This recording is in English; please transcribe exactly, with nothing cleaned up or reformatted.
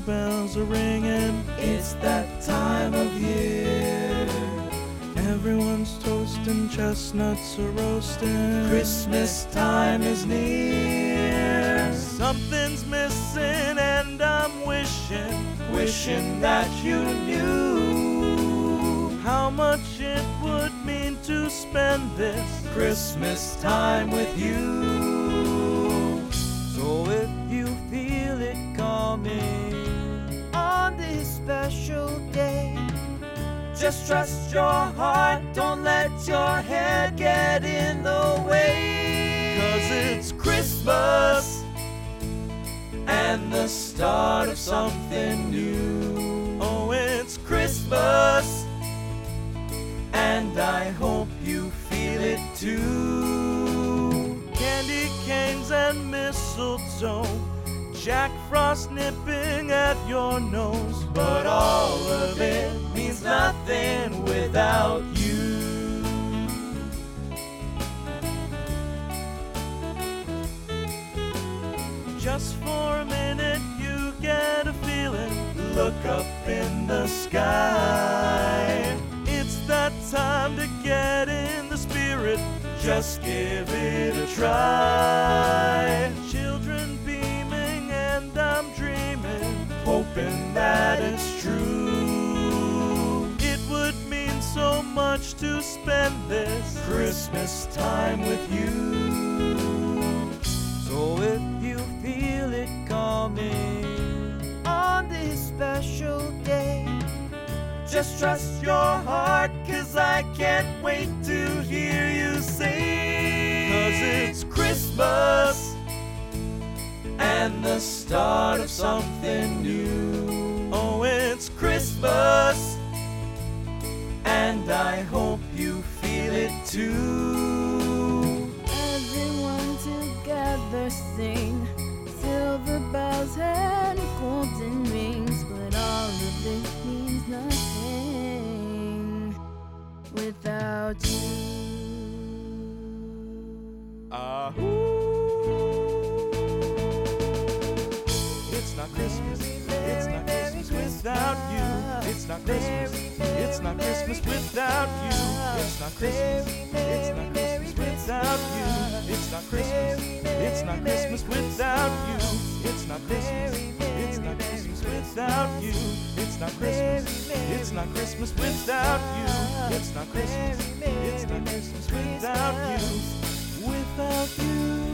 bells are ringing. It's that time of year. Everyone's toasting, chestnuts are roasting. Christmas time is near. Something's missing and I'm wishing, wishing that you knew how much it would mean to spend this Christmas time with you. So if you feel it coming on this special day, just trust your heart, don't let your head get in the way. 'Cause it's Christmas and the start of something new. Oh, it's Christmas and I hope you feel it too. Candy canes and mistletoe, Jack Frost nipping at your nose, but all of it means nothing without you. Just for a minute you get a feeling, look up in the sky. It's that time to get in the spirit, just give it a try. Children beaming and I'm dreaming, hoping that it's true. It would mean so much to spend this Christmas time with you. So if you feel it coming on this special day, just trust your heart, 'cause I can't wait to hear you sing. 'Cause it's Christmas and the start of something new. Oh, it's Christmas and I hope you feel it too. Everyone together sing, silver bells and golden rings, but all of it means nothing without you. Ah, it's not Christmas, it's not Christmas without you. It's not Christmas, it's not Christmas without you. It's not Christmas, it's not Christmas without you. It's not Christmas, it's not Christmas without you. It's not Christmas, it's not Christmas without you. It's not Christmas, it's not Christmas without you. It's not Christmas, it's not Christmas without you. Without you.